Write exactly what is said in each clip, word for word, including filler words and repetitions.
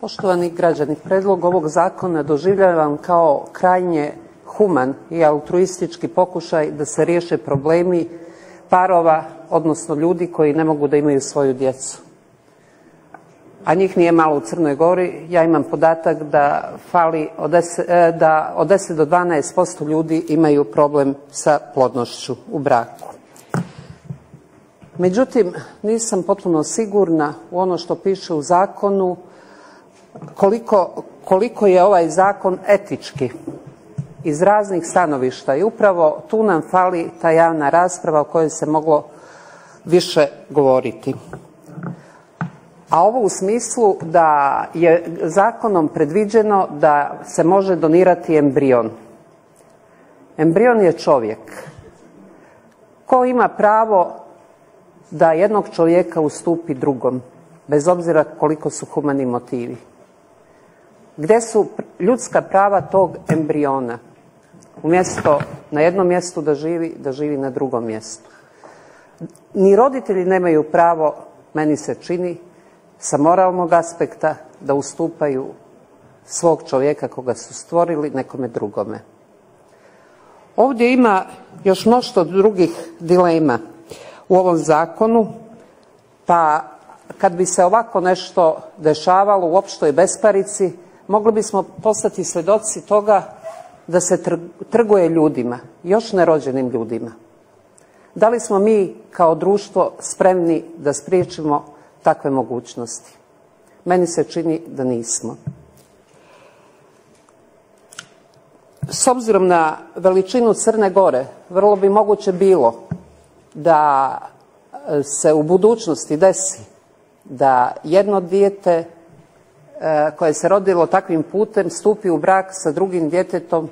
Poštovani građani, predlog ovog zakona doživljavam kao krajnje human i altruistički pokušaj da se riješe problemi parova, odnosno ljudi koji ne mogu da imaju svoju djecu. A njih nije malo u Crnoj Gori. Ja imam podatak da fali od deset, da od deset do dvanaest posto ljudi imaju problem sa plodnošću u braku. Međutim, nisam potpuno sigurna u ono što piše u zakonu koliko, koliko je ovaj zakon etički iz raznih stanovišta i upravo tu nam fali ta javna rasprava o kojoj se moglo više govoriti. A ovo u smislu da je zakonom predviđeno da se može donirati embrion. Embrion je čovjek. Ko ima pravo da jednog čovjeka ustupi drugom, bez obzira koliko su humani motivi? Gdje su ljudska prava tog embriona? Umjesto na jednom mjestu da živi, da živi na drugom mjestu. Ni roditelji nemaju pravo, meni se čini, sa moralnog aspekta da ustupaju svog čovjeka koga su stvorili nekome drugome. Ovdje ima još mnoštvo drugih dilema u ovom zakonu, pa kad bi se ovako nešto dešavalo u opštoj besparici, mogli bismo postati svjedoci toga da se trguje ljudima, još nerođenim ljudima. Da li smo mi kao društvo spremni da spriječimo takve mogućnosti? Meni se čini da nismo. S obzirom na veličinu Crne Gore, vrlo bi moguće bilo da se u budućnosti desi da jedno dijete koje se rodilo takvim putem stupi u brak sa drugim djetetom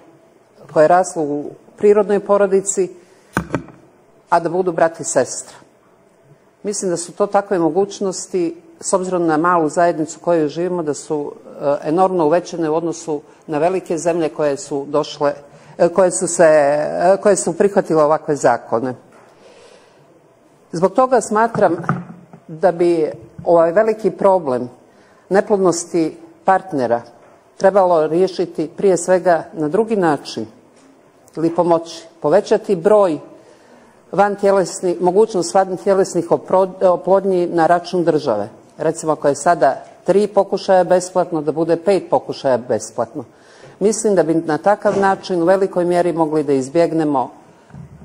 koje je raslo u prirodnoj porodici, a da budu brat i sestra. Mislim da su to takve mogućnosti, s obzirom na malu zajednicu koju živimo, da su enormno uvećene u odnosu na velike zemlje koje su došle, koje su se, koje su prihvatile ovakve zakone. Zbog toga smatram da bi ovaj veliki problem neplodnosti partnera trebalo riješiti prije svega na drugi način ili pomoći, povećati broj vantjelesni, mogućnost vantjelesnih oplodnji na račun države. Recimo ako je sada tri pokušaja besplatno, da bude pet pokušaja besplatno. Mislim da bi na takav način u velikoj mjeri mogli da izbjegnemo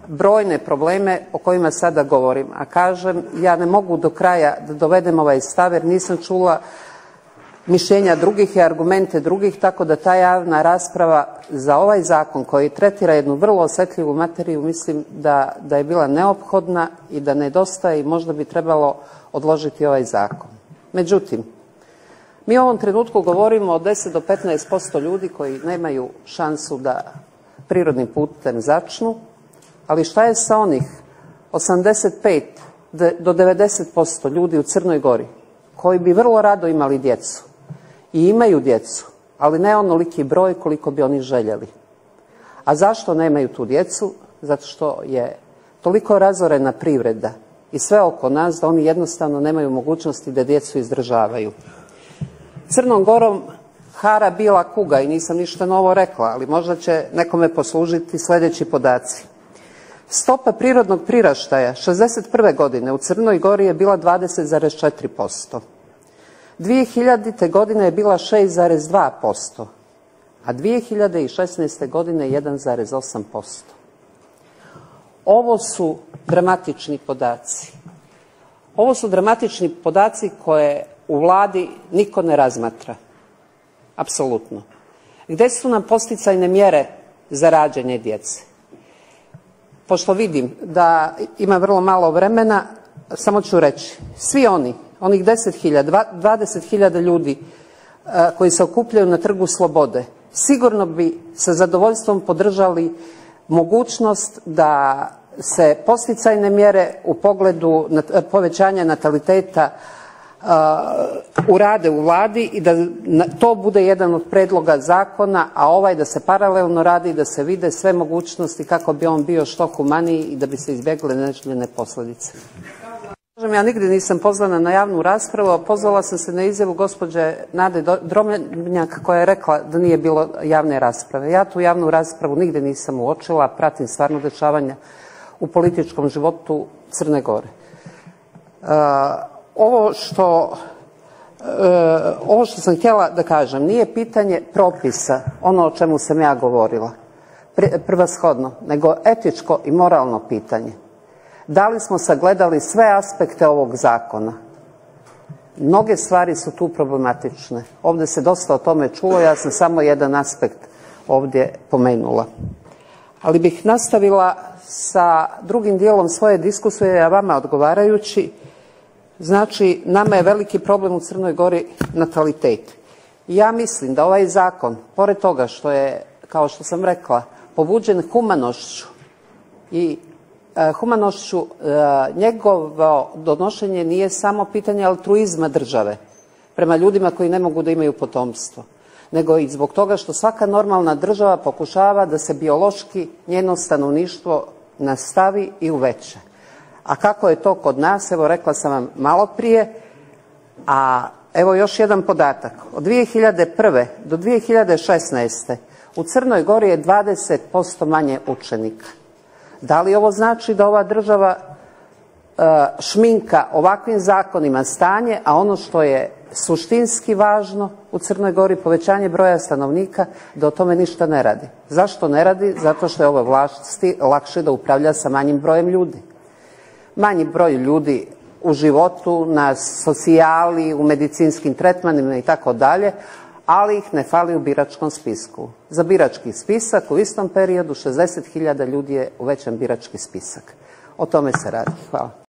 brojne probleme o kojima sada govorim. A kažem, ja ne mogu do kraja da dovedem ovaj stav jer nisam čula mišljenja drugih i argumente drugih, tako da ta javna rasprava za ovaj zakon koji tretira jednu vrlo osjetljivu materiju, mislim da, da je bila neophodna i da nedostaje i možda bi trebalo odložiti ovaj zakon. Međutim, mi u ovom trenutku govorimo o deset do petnaest posto ljudi koji nemaju šansu da prirodnim putem začnu, ali šta je sa onih osamdeset pet do devedeset posto ljudi u Crnoj Gori koji bi vrlo rado imali djecu i imaju djecu, ali ne onoliki broj koliko bi oni željeli? A zašto nemaju tu djecu? Zato što je toliko razorena privreda i sve oko nas da oni jednostavno nemaju mogućnosti da djecu izdržavaju. Crnom Gorom hara bila kuga i nisam ništa novo rekla, ali možda će nekome poslužiti sljedeći podaci. Stopa prirodnog priraštaja šezdeset prve godine u Crnoj Gori je bila dvadeset zarez četiri posto. dvije hiljadite. godine je bila šest zarez dva posto, a dvije hiljade šesnaeste. godine jedan zarez osam posto. Ovo su dramatični podaci. Ovo su dramatični podaci koje u vladi niko ne razmatra. Apsolutno. Gdje su nam podsticajne mjere za rađanje djece? Pošto vidim da ima vrlo malo vremena, samo ću reći, svi oni, onih deset hiljada, dvadeset hiljada ljudi koji se okupljaju na Trgu slobode, sigurno bi sa zadovoljstvom podržali mogućnost da se podsticajne mjere u pogledu povećanja nataliteta urade u vladi i da to bude jedan od predloga zakona, a ovaj da se paralelno radi i da se vide sve mogućnosti kako bi on bio što humaniji i da bi se izbjegle neželjene posljedice. Ja nigdje nisam pozvana na javnu raspravu, a pozvala sam se na izjavu gospođe Nade Drobnjak koja je rekla da nije bilo javne rasprave. Ja tu javnu raspravu nigdje nisam uočila, pratim stvarno dešavanja u političkom životu Crne Gore. Ovo što, ovo što sam htjela da kažem, nije pitanje propisa, ono o čemu sam ja govorila, prvashodno, nego etičko i moralno pitanje. Da li smo sagledali sve aspekte ovog zakona? Mnoge stvari su tu problematične. Ovdje se dosta o tome čulo, ja sam samo jedan aspekt ovdje pomenula. Ali bih nastavila sa drugim dijelom svoje diskusije, a vama odgovarajući. Znači, nama je veliki problem u Crnoj Gori natalitet. Ja mislim da ovaj zakon, pored toga što je, kao što sam rekla, povuđen humanošću i humanošću, njegovo donošenje nije samo pitanje altruizma države prema ljudima koji ne mogu da imaju potomstvo, nego i zbog toga što svaka normalna država pokušava da se biološki njeno stanovništvo nastavi i uveće. A kako je to kod nas, evo rekla sam vam malo prije, a evo još jedan podatak. Od dvije hiljade prve do dvije hiljade šesnaeste u Crnoj Gori je dvadeset posto manje učenika. Da li ovo znači da ova država šminka ovakvim zakonima stanje, a ono što je suštinski važno u Crnoj Gori, povećanje broja stanovnika, da o tome ništa ne radi? Zašto ne radi? Zato što je ovoj vlasti lakše da upravlja sa manjim brojem ljudi. Manji broj ljudi u životu, na socijali, u medicinskim tretmanima i tako dalje, ali ih ne fali u biračkom spisku. Za birački spisak u istom periodu šezdeset hiljada ljudi je uvećan birački spisak. O tome se radi. Hvala.